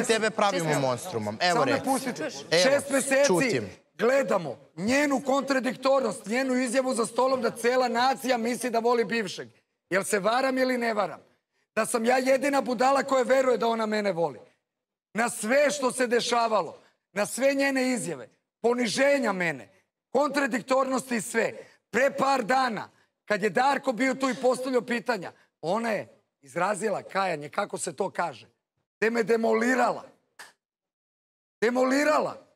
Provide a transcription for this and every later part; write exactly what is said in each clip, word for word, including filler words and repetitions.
mi tebe pravimo monstrumom. Evo reći. Samo me pustite. Šest meseci gledamo njenu kontradiktornost, njenu izjavu za stolom da cela nacija misli da voli bivšeg. Jel se varam ili ne varam? Da sam ja jedina budala koja veruje da ona mene voli. Na sve što se dešavalo, na sve njene izjave, poniženja mene, kontradiktornosti i sve. Pre par dana, kad je Darko bio tu i postavljao pitanja, ona je izrazila kajanje, kako se to kaže. Te me demolirala. Demolirala.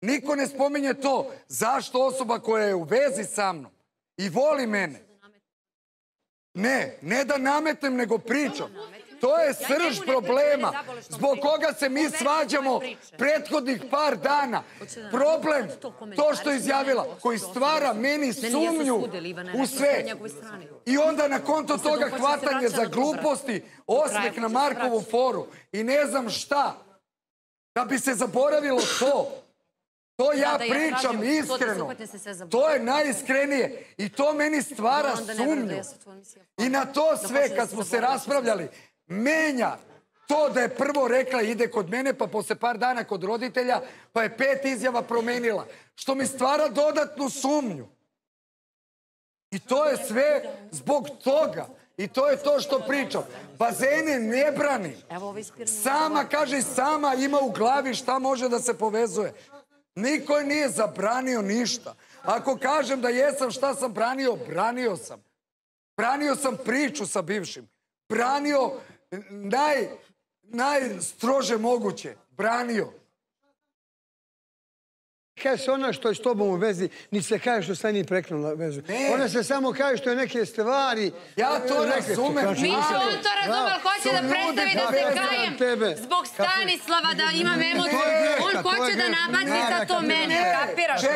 Niko ne spominje to. Zašto osoba koja je u vezi sa mnom i voli mene? Ne, ne da nametnem, nego pričam. To je srž problema zbog koga se mi svađamo prethodnih par dana. Problem, to što je izjavila, koji stvara meni sumnju u sve. I onda na konto toga hvatanje za gluposti, osmeh na Markovu foru i ne znam šta. Da bi se zaboravilo to. To ja pričam iskreno. To je najiskrenije. I to meni stvara sumnju. I na to sve, kad smo se raspravljali, menja to da je prvo rekla ide kod mene, pa posle par dana kod roditelja, pa je pet izjava promenila. Što mi stvara dodatnu sumnju. I to je sve zbog toga. I to je to što pričam. Bazene ne brani. Sama, kaže, sama ima u glavi šta može da se povezuje. Niko je nije zabranio ništa. Ako kažem da jesam šta sam branio, branio sam. Branio sam priču sa bivšim. Branio naj, najstrože moguće. Branio. Kaj se ona što je s tobom u vezi, ni se kaže što se ni preknula vezu. Ona se samo kaže što je neke stvari... Ja to razumem. Mišo, on to razumel. Hoće da predstavi da se kajem zbog Stanislava, da imam emociju. On hoće da nabaci za to mene, kapiraš? Da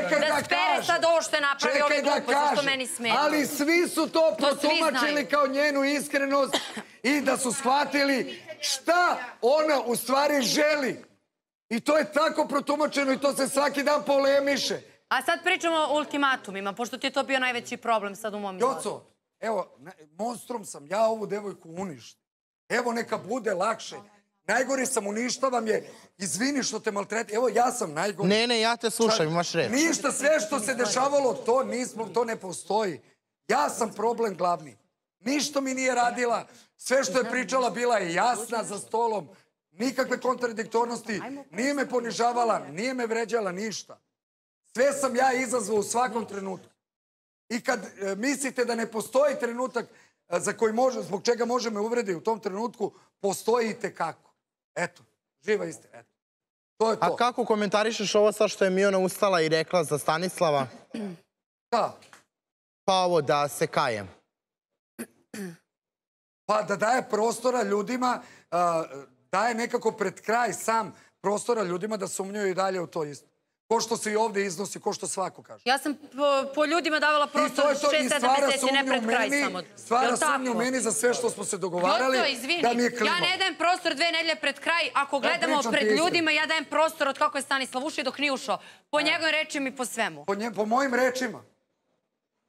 spere sad ovo što je napravio ove gluposti, što meni smeta. Ali svi su to protumačili kao njenu iskrenost i da su shvatili šta ona u stvari želi. I to je tako protumačeno i to se svaki dan polemiše. A sad pričamo o ultimatumima, pošto ti je to bio najveći problem sad u mom izlazu. Joco, evo, monstrum sam ja ovu devojku uništio. Evo, neka bude lakše. Najgori sam, uništavam je. Izvini što te maltreti. Evo, ja sam najgori. Ne, ne, ja te slušam, imaš reći. Ništa, sve što se dešavalo, to nismo, to ne postoji. Ja sam problem glavni. Ništa mi nije radila. Sve što je pričala bila je jasna za stolom. Nikakve kontradiktornosti, nije me ponižavala, nije me vređala, ništa. Sve sam ja izazvao u svakom trenutku. I kad mislite da ne postoji trenutak zbog čega može me uvrediti u tom trenutku, postoji i tekako. Eto, živa istina. To je to. A kako komentarišeš ovo sad što je Miona ustala i rekla za Stanislava? Da. Pa ovo da se kajem. Pa da daje prostora ljudima... daje nekako pred kraj sam prostora ljudima da sumnjuju i dalje u to isto. Ko što se i ovdje iznosi, ko što svako kaže. Ja sam po ljudima davala prostor šest sedam meseci, ne pred kraj samo. Stvara sumnju u meni za sve što smo se dogovarali. Joco, izvini, ja ne dajem prostor dve nedelje pred kraj. Ako gledamo pred ljudima, ja dajem prostor od kako je Stanislav ušao i dok nije ušao. Po njegovim rečima i po svemu. Po mojim rečima.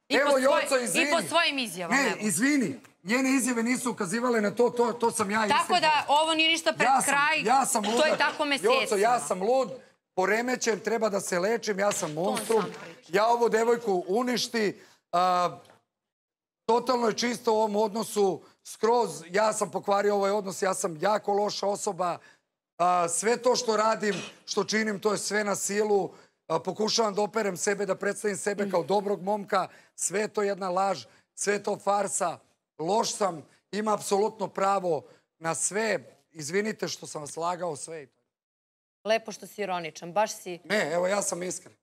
Evo, Joco, izvini. I po svojim izjavama. Ne, izvini. Njene izjave nisu ukazivale na to, to sam ja istekao. Tako da ovo nije ništa pred kraj, to je tako mesecima. Joco, ja sam lud, poremećen, treba da se lečim, ja sam monstrum. Ja ovu devojku uništi, totalno je čisto u ovom odnosu, skroz, ja sam pokvario ovaj odnos, ja sam jako loša osoba. Sve to što radim, što činim, to je sve na silu. Pokušavam da operem sebe, da predstavim sebe kao dobrog momka. Sve je to jedna laž, sve je to farsa. Loš sam, ima apsolutno pravo na sve. Izvinite što sam vas lagao, sve. Lepo što si ironičan, baš si... Ne, evo, ja sam iskren.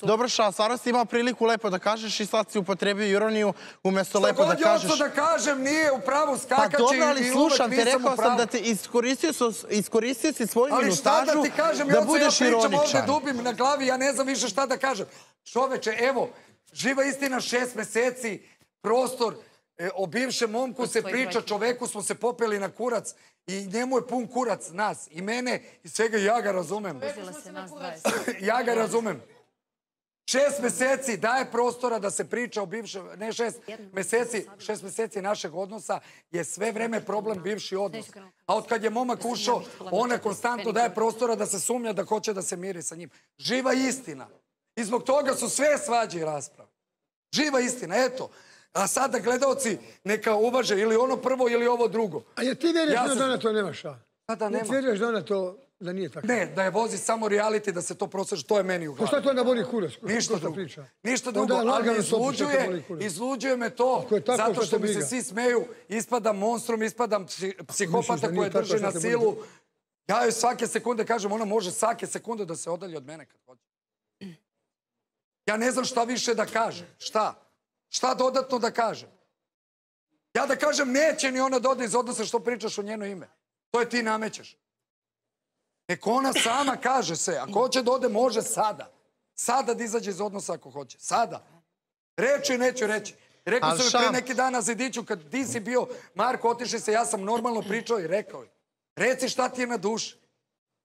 Dobro, Ša, stvarno si imao priliku lepo da kažeš i sad si upotrebio ironiju umjesto lepo da kažeš... Šta god da kažem, nije u pravu skakače i uvek nisam u pravu. Pa dobro, ali slušam te, rekao sam da te iskoristio si svoju minutažu da budeš ironičan. Ali šta da ti kažem, ja pričam ovdje, dubim na glavi, ja ne znam više šta da kažem. Čoveče, evo, živa istina, šest meseci, prostor... O bivšem momku se priča, čoveku smo se popeli na kurac i njemu je pun kurac nas i mene i svega, ja ga razumem. Ja ga razumem. šest Šest meseci daje prostora da se priča o bivšem, ne šest meseci, šest meseci našeg odnosa je sve vreme problem bivši odnos. A od kad je momak ušao, ona konstantno daje prostora da se sumnja da hoće da se miri sa njim. Živa istina. I zbog toga su sve svađe i rasprave. Živa istina, eto. A sada gledalci neka uvaže ili ono prvo ili ovo drugo. A jer ti vjeruješ da ona to nemaš, a? Sada nema. Ti vjeruješ da ona to... Da nije tako. Ne, da je vozi samo reality, da se to proseže, to je meni u glavi. Šta to je na boli kurac? Ništa drugo. Ništa drugo, ali izluđuje me to, zato što mi se svi smeju, ispadam monstrum, ispadam psihopata koje drže na silu. Ja joj svake sekunde kažem, ona može svake sekunde da se odalje od mene kad hoće. Ja ne znam šta više da kažem. Šta? Šta dodatno da kažem? Ja da kažem, neće ni ona da ode iz odnosa što pričaš u njeno ime. To je ti namećeš. Nek ona sama kaže se, ako hoće da ode, može sada. Sada da izađe iz odnosa ako hoće. Sada. Reću i neću reći. Rekao sam pre neki dana Zidiću, kad ti si bio, Marko, otiši se, ja sam normalno pričao i rekao je. Reci šta ti je na duši.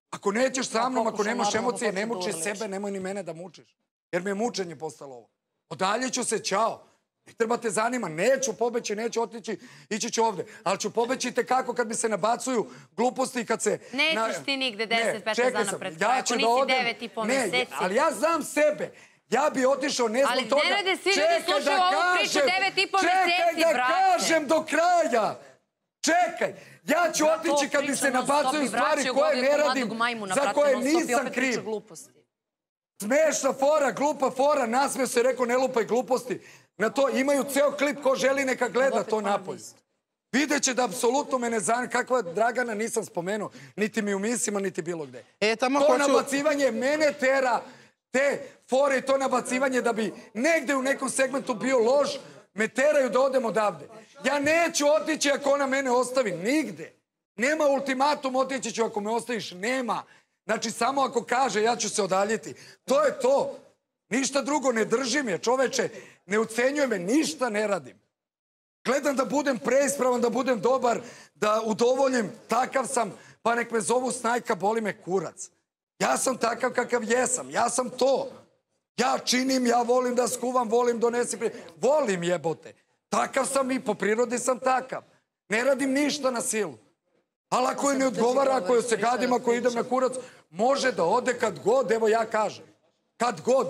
Ako nećeš sa mnom, ako nemaš emocije, ne muči sebe, nemoj ni mene da mučiš. Jer mi je mučenje postalo ovo. Odaljeću se, čao. Ne treba te zanima, neću pobeći, neću otići, ići ću ovde. Ali ću pobeći tekako kad mi se nabacuju gluposti i kad se... Nećeš ti nigde deset petnaest dana pred kraja, ako nisi devet i po meseci. Ne, ali ja znam sebe. Ja bi otišao, ne znam toga. Ali Nenade, svi ljudi slušaju ovu priču devet i po meseci, brate. Čekaj da kažem do kraja. Čekaj, ja ću otići kad mi se nabacuju stvari koje ne radim, za koje nisam kriv. Smešna fora, glupa fora, nasmeo se i rekao ne lupaj gluposti. Na to imaju ceo klip, ko želi neka gleda to napolje. Vidjet će da apsolutno me ne zanima, kakva Dragana nisam spomenuo, niti mi u mislima, niti bilo gde. To nabacivanje mene tera, te fore i to nabacivanje da bi negde u nekom segmentu bio loš, me teraju da odem odavde. Ja neću otići ako ona mene ostavi, nigde. Nema ultimatum, otići ću ako me ostaviš, nema. Znači, samo ako kaže, ja ću se odaljiti. To je to. Ništa drugo, ne držim je, čoveče, ne ucenjuje me, ništa ne radim. Gledam da budem preispravan, da budem dobar, da udovoljim, takav sam, pa nek me zovu Snajka, boli me kurac. Ja sam takav kakav jesam, ja sam to. Ja činim, ja volim da skuvam, volim donesim, volim jebote. Takav sam i po prirodi sam takav. Ne radim ništa na silu. Ali ako joj ne odgovara, ako joj se gadim, ako idem na kurac, može da ode kad god, evo ja kažem. Kad god.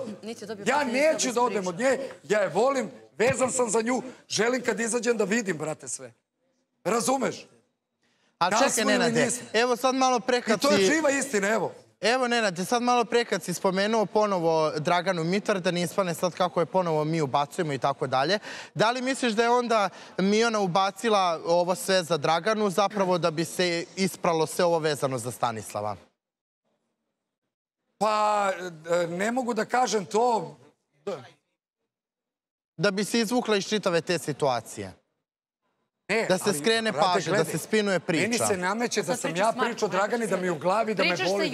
Ja neću da odem od nje, ja je volim, vezan sam za nju, želim kad izađem da vidim, brate, sve. Razumeš? Ali čekaj, Nenade, evo sad malo prekad si... I to je živa istina, evo. Evo, Nenade, sad malo prekad si spomenuo ponovo Draganu Mitar, da ne ispane sad kako je ponovo mi ubacujemo i tako dalje. Da li misliš da je onda Miona ubacila ovo sve za Draganu, zapravo da bi se ispralo sve ovo vezano za Stanislava? Pa, ne mogu da kažem to... Da bi se izvukla iz čitave te situacije. Da se skrene pažnja, da se spinuje priča. Meni se nameće da sam ja pričao Dragani, da mi u glavi, da me boli.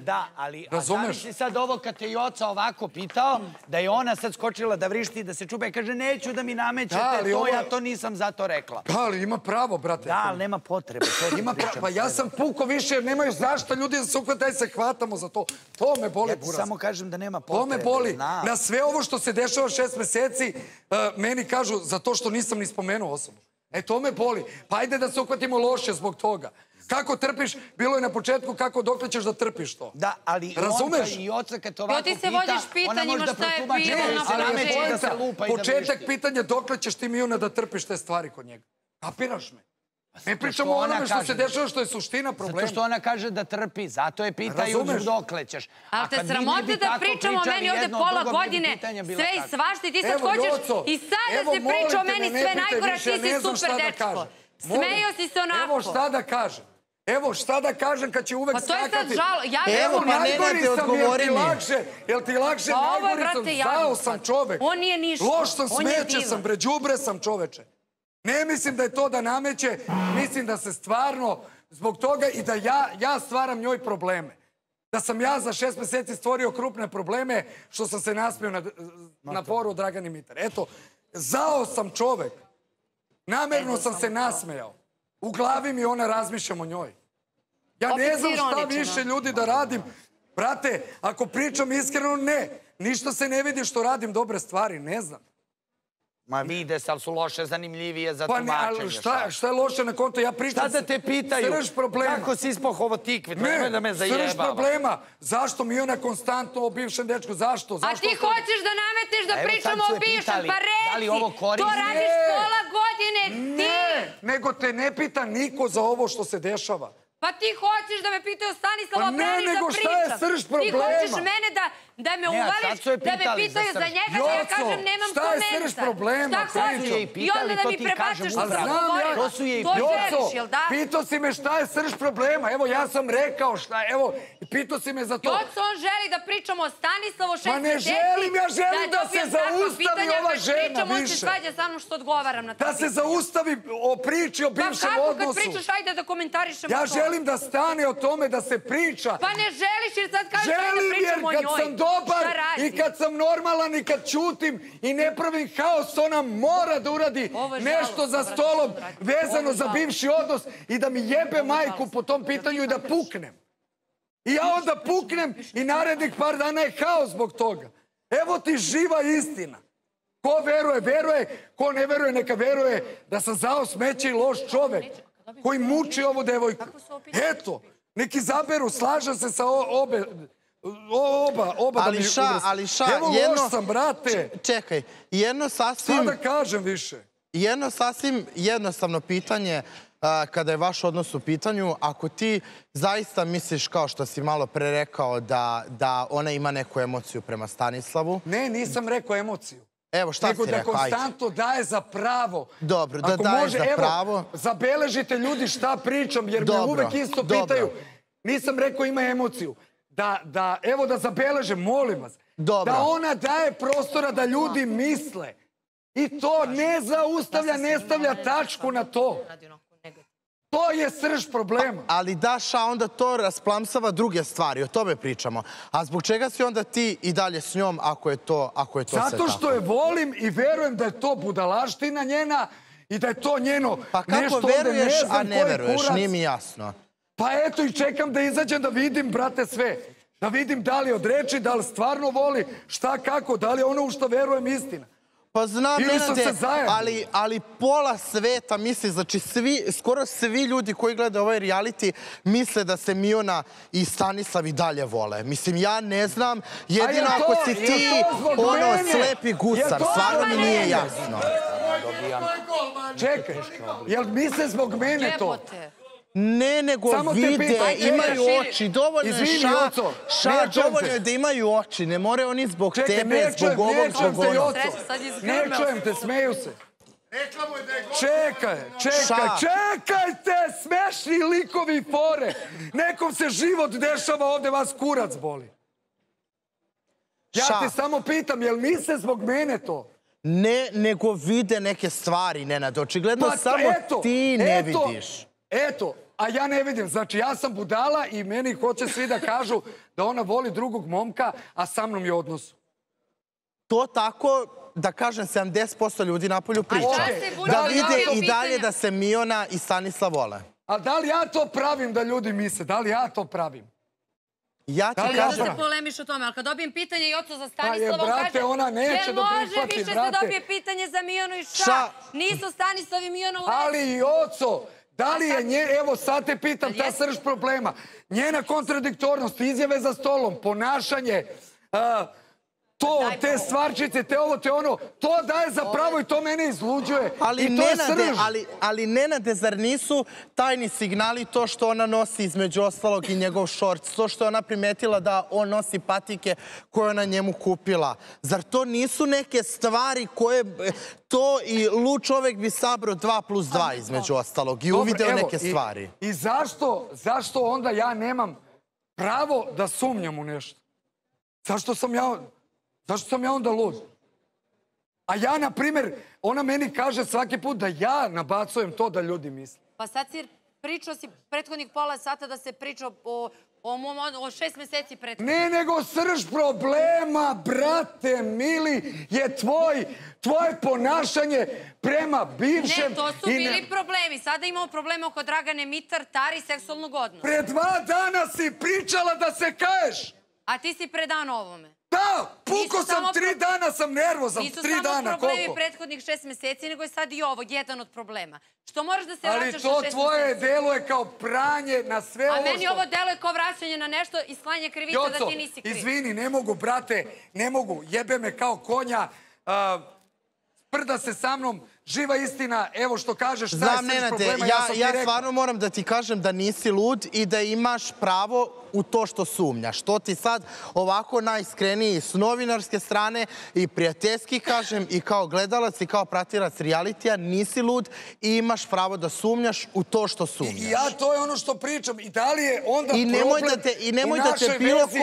Da, ali zamisli sad ovo kad te Joca ovako pitao, da je ona sad skočila da vrišti, da se čupa i kaže neću da mi namećete to, ja to nisam zato rekla. Da, ali ima pravo, brate. Da, ali nema potrebe. Pa ja sam puko više jer nemaju zašto ljudi da se ukvataj se hvatamo za to. To me boli, buraz. Ja ti samo kažem da nema potrebe. To me boli. Na sve ovo što se dešava šest meseci, meni kažu zato što nisam ni spomenuo osobu. E, to me boli. Pa ajde da se uhvatimo loše zbog toga. Kako trpiš, bilo je na početku, kako dokle ćeš da trpiš to. Da, ali onda i oca kad to ovako pita, ona možda protumači, ali je pojenta, početak pitanja dokle ćeš ti Miona da trpiš te stvari kod njega. Kapiraš me? Ne pričamo o onome što se dešava, što je suština problema. Zato što ona kaže da trpi, zato je pitaju dokle ćeš. Ali te sramote da pričamo o meni ovde pola godine, sve i svašta i ti sad hoćeš i sad da se priča o meni sve najgore, ti si super dečko. Smejao si se onako. Evo šta da kažem. Evo šta da kažem kad će uvek skakati. Pa to je sad žalo. Evo pa najgori sam, jel ti lakše, jel ti lakše, najgori sam, zao sam čovek. On nije ništa, on je divan. Loš sam, smeće sam, bre, đubre sam čoveče. Ne mislim da je to da nameće, mislim da se stvarno zbog toga i da ja stvaram njoj probleme. Da sam ja za šest meseci stvorio krupne probleme što sam se nasmio na foru Dragani Mitar. Eto, zao sam čovek. Namerno sam se nasmejao. U glavi mi ona razmišljam o njoj. Ja ne znam šta više ljudi da radim. Brate, ako pričam iskreno, ne. Ništa se ne vidi što radim dobre stvari, ne znam. Vide se, ali su loše, zanimljivije za tumačenje. Šta je loše na konto? Ja pričam... Šta da te pitaju? Srž problema. Kako si ispohovo tikve? Ne, srž problema. Zašto mi ona konstantno o bivšem dečku? Zašto? A ti hoćeš da nameteš da pričamo o bivšem? Pa reci, to radiš pola godine, ti! Ne, nego te ne pita niko za ovo što se dešava. Pa ti hoćeš da me pitaju Stanislava Branića pričam. Pa ne, nego šta je srž problema? Ti hoćeš mene da me uvališ, da me pitaju za njega, da ja kažem nemam komentar. Šta je srž problema? I onda da mi prebacaš što sam govorila. To želiš, jel da? Pitao si me šta je srž problema. Evo, ja sam rekao šta, evo, pitao si me za to. Joco, on želi da pričamo o Stanislavu šest deset. Ma ne želim, ja želim da se zaustavi ova žena više. On se svađa sa mnom što odgovaram na to. Da se zaustavi o priči o bivšem odnosu. Želim da stane o tome da se priča. Pa ne želiš jer sad kažeš da pričamo o njoj. Želim jer kad sam dobar i kad sam normalan i kad čutim i ne pravim haos, ona mora da uradi nešto za stolom vezano za bivši odnos i da mi jebe majku po tom pitanju i da puknem. I ja onda puknem i narednih par dana je haos zbog toga. Evo ti živa istina. Ko veruje, veruje. Ko ne veruje, neka veruje da sam zao smeće i loš čovek koji muči ovu devojku. Eto, neki zaberu, slažem se sa obe, oba, oba da mi uvrsti. Evo loš sam, brate. Čekaj, jedno sasvim... Sada kažem više. Jedno sasvim jednostavno pitanje, kada je vaš odnos u pitanju, ako ti zaista misliš, kao što si malo pre rekao, da ona ima neku emociju prema Stanislavu... Ne, nisam rekao emociju. Evo, šta si rekao? Nego da konstantno daje za pravo. Dobro, da daje za pravo. Evo, zabeležite ljudi šta pričam, jer me uvek isto pitaju. Nisam rekao ima emociju. Evo da zabeležem, molim vas. Da ona daje prostora da ljudi misle. I to ne zaustavlja, ne stavlja tačku na to. To je srž problema. Ali daš, a onda to rasplamsava druge stvari, o tome pričamo. A zbog čega si onda ti i dalje s njom, ako je to sve tako? Zato što je volim i verujem da je to budalaština njena i da je to njeno nešto... Pa kako veruješ, a ne veruješ, nije mi jasno. Pa eto i čekam da izađem da vidim, brate, sve. Da vidim da li odreči, da li stvarno voli, šta, kako, da li ono u što verujem istina. Pa znam, Nenade, ali pola sveta misli, znači skoro svi ljudi koji gledaju ovaj reality misle da se Miona i Stanislav i dalje vole. Mislim, ja ne znam, jedino ako si ti ono slepi gusar, stvarno mi nije jasno. Čekaj, jel misle zbog mene to? Ne, nego vide, imaju oči, dovoljno je ša, dovoljno je da imaju oči, ne more oni zbog tebe, zbog ovog, zbog onog. Ne čujem te, smeju se. Čekaj, čekaj, čekajte, smešni likovi i fore. Nekom se život dešava, ovde vas kurac boli. Ja te samo pitam, jel misle zbog mene to? Ne, nego vide neke stvari, Nenade, očigledno samo ti ne vidiš. Eto, a ja ne vidim, znači ja sam budala i meni hoće svi da kažu da ona voli drugog momka, a sa mnom je odnos. To tako, da kažem, sedamdeset posto ljudi napolju priča. Da vide i dalje da se Miona i Stanislav vole. A da li ja to pravim da ljudi misle? Da li ja to pravim? Ja ti kažem... Da se polemiš o tome, ali kad dobijem pitanje i oco za Stanislava, on kaže... Ona neće da prihvati, brate. Može više se dobije pitanje za Mionu i šta? Nisu Stanislav i Miona u vezi. Ali i oco... Da li je nje, evo sad te pitam, ta srž problema, njena kontradiktornost, izjave za stolom, ponašanje, to, te stvarčice, te ovo, te ono, to daje za pravo i to mene izluđuje. I to je srž. Ali Nenade, zar nisu tajni signali to što ona nosi između ostalog i njegov šorc, to što je ona primetila da on nosi patike koje ona njemu kupila? Zar to nisu neke stvari koje... To i lud čovek bi sabrao dva plus dva između ostalog i uvideo neke stvari. I zašto onda ja nemam pravo da sumnjam u nešto? Zašto sam ja... Zašto sam ja onda lud? A ja, na primjer, ona meni kaže svaki put da ja nabacujem to da ljudi misle. Pa sad si pričao si prethodnih pola sata da se pričao o šest meseci prethodnih. Ne, nego srž problema, brate mili, je tvoj, tvoje ponašanje prema bivšem... Ne, to su bili problemi. Sada imamo probleme oko Dragane Mitar, Tari, seksualnog odnosa. Pre dva dana si pričala da se kaješ. A ti si predan ovome. Da, puko sam, tri dana sam nervozan, tri dana, koliko? Nisu samo problemi prethodnih šest meseci, nego je sad i ovo, jedan od problema. Što moraš da se vraćaš na šest meseci? Ali to tvoje delo je kao pranje na sve ovo što... A meni ovo delo je kao vraćanje na nešto i slanje krivica da ti nisi kriv. Izvini, ne mogu, brate, ne mogu, jebe me kao konja, prda se sa mnom, živa istina, evo što kažeš, taj srž problema, ja sam ti rekao. Ja stvarno moram da ti kažem da nisi lud i da imaš pravo u to što sumnjaš. To ti sad ovako najiskreniji s novinarske strane i prijateljski kažem i kao gledalac i kao pratilac realitija nisi lud i imaš pravo da sumnjaš u to što sumnjaš. Ja, to je ono što pričam. I da li je onda problem u našoj vezi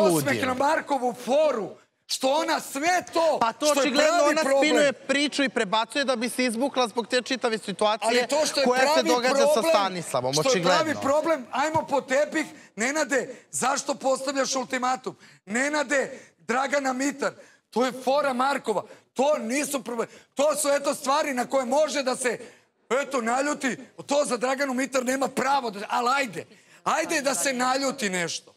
osmeh na Markovu foru? Što ona sve to, što je pravi problem. Pa to očigledno ona spinuje priču i prebacuje da bi se izvukla zbog te čitave situacije koja se događa sa Stanislavom, očigledno. Što je pravi problem, ajmo po tepih, Nenade, zašto postavljaš ultimatum? Nenade, Dragana Mitar, to je fora Markova, to nisu problemi. To su, eto, stvari na koje može da se, eto, naljuti, to za Draganu Mitar nema pravo, ali ajde, ajde da se naljuti nešto.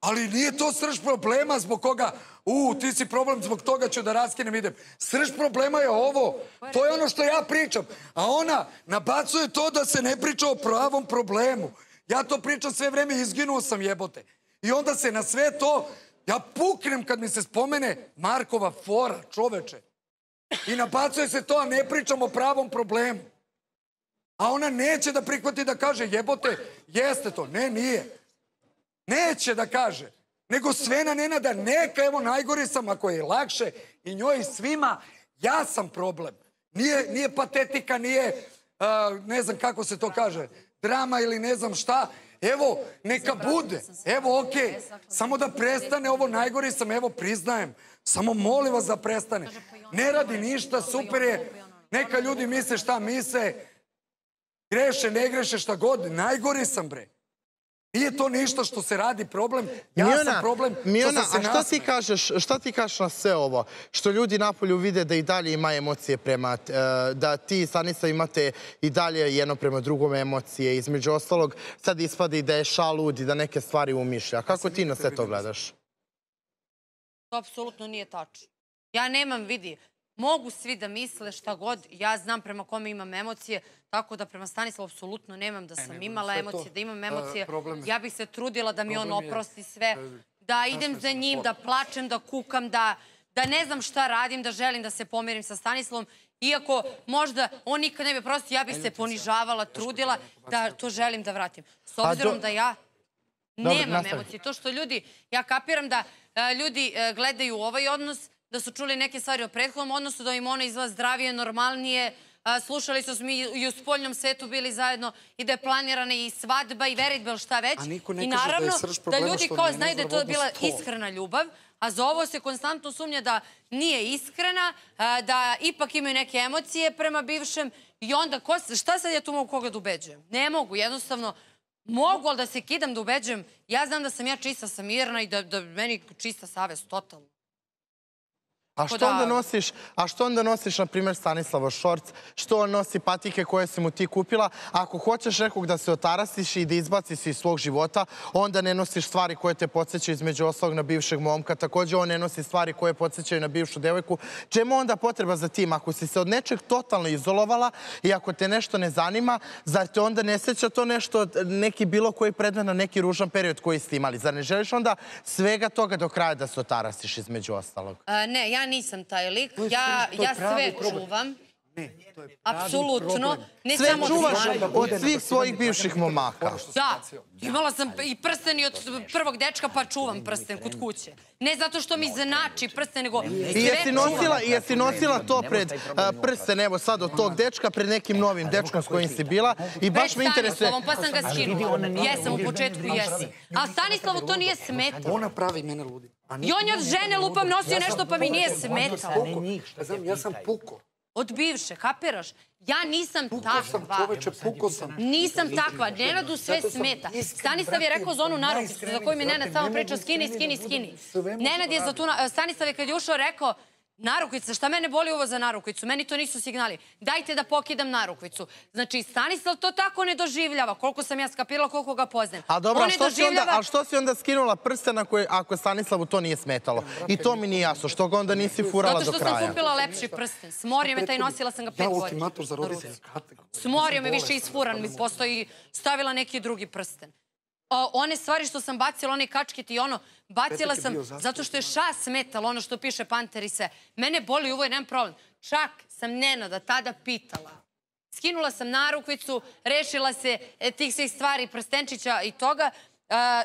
Ali nije to srž problema zbog koga, u, ti si problem, zbog toga ću da raskinem, idem. Srž problema je ovo, to je ono što ja pričam. A ona nabacuje to da se ne priča o pravom problemu. Ja to pričam sve vreme, izginuo sam, jebote. I onda se na sve to, ja puknem kad mi se spomene Markova fora, čoveče. I nabacuje se to, a ne pričam o pravom problemu. A ona neće da prihvati da kaže, jebote, jeste to, ne, nije. Neće da kaže, nego sve na Nenada, neka, evo, najgori sam, ako je lakše i njoj i svima, ja sam problem. Nije patetika, nije, ne znam kako se to kaže, drama ili ne znam šta, evo, neka bude, evo, okej, samo da prestane, ovo, najgori sam, evo, priznajem, samo molim vas da prestane. Ne radi ništa, super je, neka ljudi misle šta misle, greše, ne greše, šta god, najgori sam, bre. Nije to ništa što se radi problem, ja sam problem što se se nasme. Miona, šta ti kažeš na sve ovo? Što ljudi napolju vide da i dalje ima emocije prema, da ti i Stanislav imate i dalje jedno prema drugome emocije. Između ostalog, sad ispadi da je šalud i da neke stvari umišlja. Kako ti na sve to gledaš? To apsolutno nije tačno. Ja nemam, vidi, mogu svi da misle šta god, ja znam prema kome imam emocije, tako da prema Stanislavu apsolutno nemam da sam imala emocije, da imam emocije. Ja bih se trudila da mi on oprosti sve, da idem za njim, da plačem, da kukam, da ne znam šta radim, da želim da se pomirim sa Stanislavom. Iako možda on nikad ne bi oprostio, ja bih se ponižavala, trudila, da to želim da vratim. S obzirom da ja nemam emocije. To što ljudi, ja kapiram da ljudi gledaju ovaj odnos, da su čuli neke stvari o prethodnom odnosu, da im ona izgleda zdravije, normalnije, slušali su mi i u spoljnom svetu bili zajedno i da je planirana i svadba i veritbe ili šta već. I naravno da ljudi kao znaju da je to bila iskrena ljubav, a za ovo se konstantno sumnja da nije iskrena, da ipak imaju neke emocije prema bivšem i onda šta sad ja tu mogu koga da ubeđujem? Ne mogu, jednostavno mogu, ali da se kidam da ubeđujem. Ja znam da sam ja čista samirna i da meni čista savest, totalno. A što onda nosiš, na primjer, Stanislavo šorc? Što on nosi patike koje si mu ti kupila? Ako hoćeš nekog da se otarasiš i da izbaciš iz svog života, onda ne nosiš stvari koje te podsjećaju između ostalog na bivšeg momka. Također, on ne nosi stvari koje podsjećaju na bivšu devojku. Čemu onda potreba za tim? Ako si se od nečeg totalno izolovala i ako te nešto ne zanima, zar te onda ne sjeća to nešto, neki bilo koji predmet na neki ružan period koji ste imali? Zar ne želiš onda svega toga do kraja da se otarasiš između ostalog? Ne, ja nisam taj lik, ja sve čuvam, apsolutno, ne samo od svih svojih bivših momaka. Da, imala sam i prsten i od prvog dečka pa čuvam prsten kod kuće. Ne zato što mi znači prsten, nego sve čuvam. I jesi nosila to pred prsten, evo sad od tog dečka, pred nekim novim dečkom s kojim si bila i baš me interesuje... Pred Stanislavom, pa sam ga skinula, jesam u početku, jesam. A Stanislavu to nije smetalo. Ona pravi mene ludim. I on je od žene lupam nosio nešto pa mi nije smetalo. Ja sam puko. Od bivše, kapiraš? Ja nisam takva. Puko sam, čoveče, puko sam. Nisam takva, Nenadu sve smeta. Stanislav je rekao za onu narukicu za koju mi Nenad samo pričao skini, skini, skini. Nenad je za tu... Stanislav je kad je ušao rekao Narukvica, šta mene boli uvo za narukvicu? Meni to nisu signali. Dajte da pokidam narukvicu. Znači, Stanislav to tako ne doživljava. Koliko sam ja skapirala, koliko ga poznajem. A dobro, ali što si onda skinula prsten ako Stanislavu to nije smetalo? I to mi nije jasno. Što ga onda nisi furala do kraja? Zato što sam kupila lepši prsten. Smorio me taj, nosila sam ga pet godina. Smorio me, više isfuran mi postoji. Stavila neki drugi prsten. One stvari što sam bacila, one kačkiti i ono, bacila sam zato što je ša smetala, ono što piše Panter i sve. Mene boli uvoj, nemam problem. Čak sam Nenada tada pitala. Skinula sam narukvicu, rešila se tih svih stvari, prstenčića i toga,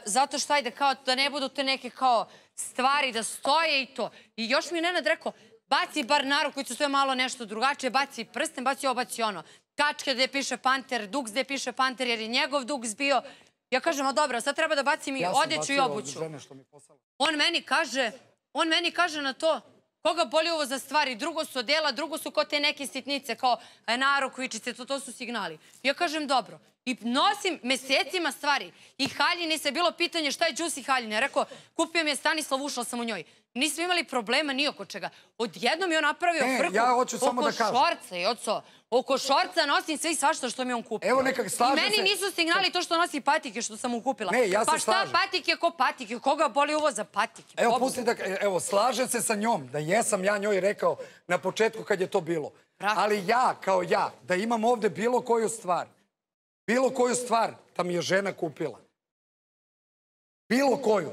zato što ajde, kao da ne budu te neke kao stvari, da stoje i to. I još mi je Nenad rekao, baci bar narukvicu, to je malo nešto drugačije, baci prsten, baci ovo, baci ono. Kačke gde piše Panter, duks gde piše Panter, jer je njegov duks bio... Ja kažem, a dobro, sad treba da bacim i odeću i obuću. On meni kaže, on meni kaže na to, koga boli ovo za stvari, drugo su odela, drugo su kao te neke sitnice, kao narukvičice, to su signali. Ja kažem, dobro. I nosim mesecima stvari. I haljine se bilo pitanje šta je džusi haljine. Rekao, kupio mi je Stanislav, ušla sam u njoj. Nismo imali problema ni oko čega. Odjednom je on napravio frku oko šorca i oco. Oko šorca nosim sve i svašta što mi je on kupio. I meni nisu signali to što nosi patike što sam mu kupila. Pa šta patike, ko patike, koga boli uvo za patike? Evo, pusti da, evo, slažem se sa njom, da jesam ja njoj rekao na početku kad je to bilo. Ali ja, kao ja, da imam ovde bilo koju stvar, bilo koju stvar da mi je žena kupila. Bilo koju.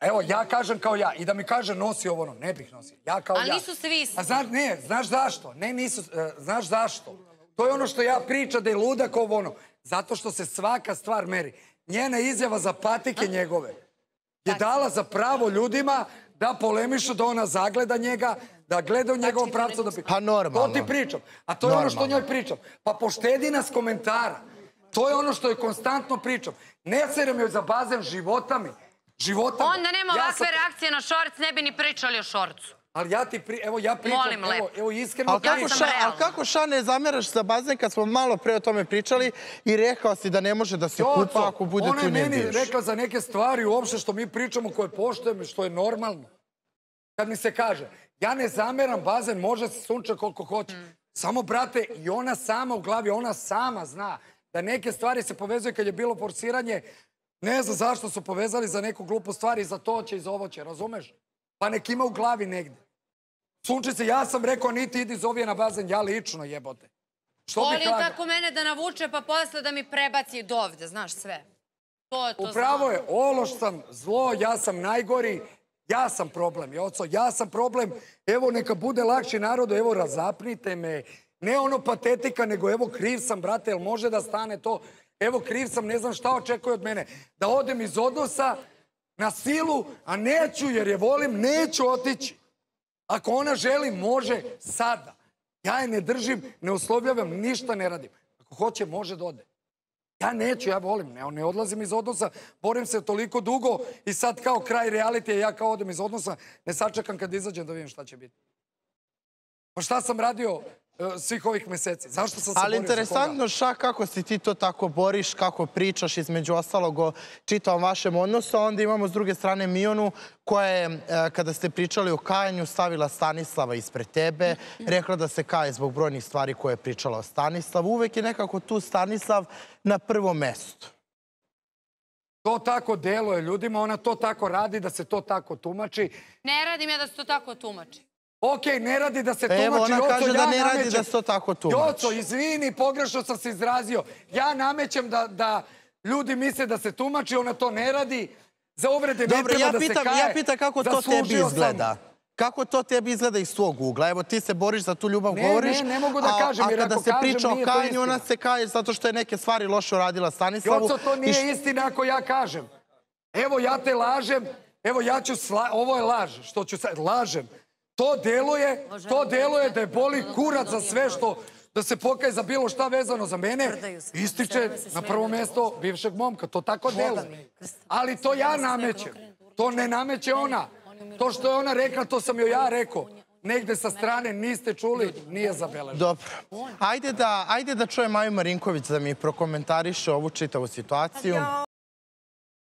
Evo, ja kažem kao ja. I da mi kaže nosi ovo ono, ne bih nosio. Ja kao ja. Ali nisu svi isti. Ne, znaš zašto? Ne, nisu, znaš zašto? To je ono što ja pričam da je ludak ovo ono. Zato što se svaka stvar meri. Njena izjava za patike njegove je dala za pravo ljudima da polemišu, da ona zagleda njega, da gleda u njegovom pravcu da priča. Pa normalno. To ti pričam. A to je ono što njoj pričam. Pa poštedi nas komentara. To je ono što je konstantno pričam. Ne seram joj za bazen života mi. Života mi. Onda nema ovakve reakcije na šorc, ne bi ni pričali o šorcu. Ali ja ti pričam, evo ja pričam, evo iskreno pričam. Ali kako ša ne zameraš za bazen kad smo malo pre o tome pričali i rekao si da ne može da se kupa ako bude tu ne vidiš. Ona je meni rekla za neke stvari uopšte što mi pričamo koje poštojemo i što je normalno. Kad mi se kaže, ja ne zameram bazen, može se sunča koliko hoće. Samo, brate, i ona sama u glavi, ona sama zna da neke stvari se povezuje kad je bilo forsiranje, ne znam zašto su povezali za neku glupu stvar i za to će i za ovo će, razumeš? Pa nek ima u glavi negde. Sunčice, ja sam rekao, niti idi zovije na bazen, ja lično jebote. Voli tako mene da navuče pa posle da mi prebaci do ovde, znaš sve. To je to znao. Upravo je, ološ sam, zlo, ja sam najgori, ja sam problem, joco, ja sam problem. Evo, neka bude lakši narodu, evo, razapnite me. Ne ono patetika, nego evo kriv sam, brate, jel može da stane to? Evo kriv sam, ne znam šta očekuje od mene. Da odem iz odnosa na silu, a neću jer je volim, neću otići. Ako ona želi, može sada. Ja je ne držim, ne uslovljavam, ništa ne radim. Ako hoće, može da ode. Ja neću, ja volim, ne odlazim iz odnosa, borim se toliko dugo i sad kao kraj realitije, ja kao odem iz odnosa, ne sačekam kad izađem da vidim šta će biti. Pa šta sam radio svih ovih meseci? Zašto sam se borio za koga? Ali interesantno, ša, kako si ti to tako boriš, kako pričaš između ostalog o čitavom vašem odnosu, a onda imamo s druge strane Mionu koja je, kada ste pričali o kajanju, stavila Stanislava ispred tebe, rekla da se kaje zbog brojnih stvari koje je pričala o Stanislavu. Uvek je nekako tu Stanislav na prvom mestu. To tako deluje ljudima, ona to tako radi da se to tako tumači. Ne radim ja da se to tako tumači. Okej, ne radi da se tumači. Evo, ona kaže da ne radi da se to tako tumači. Joco, izvini, pogrešno sam se izrazio. Ja namećem da ljudi misle da se tumači, ona to ne radi. Za uvrede ne treba da se kaje. Ja pitam kako to tebi izgleda. Kako to tebi izgleda iz svog ugla? Evo, ti se boriš za tu ljubav, govoriš. Ne, ne, ne mogu da kažem, jer ako kažem nije to istina. A kada se priča o kajanju, ona se kaje zato što je neke stvari loše uradila Stanislavu. Joco, to nije istina ako ja kažem. Evo, ja te lažem. Evo, ja ću, ovo je laž. Što ću sad, lažem. To deluje da je boli kurac za sve što, da se pokaje za bilo šta vezano za mene, ističe na prvo mesto bivšeg momka. To tako deluje. Ali to ja namećem. To ne nameće ona. To što je ona rekla, to sam joj ja rekao. Negde sa strane niste čuli, nije zabeleženo. Dobro. Ajde da čujem Maju Marinković da mi prokomentariše ovu čitavu situaciju.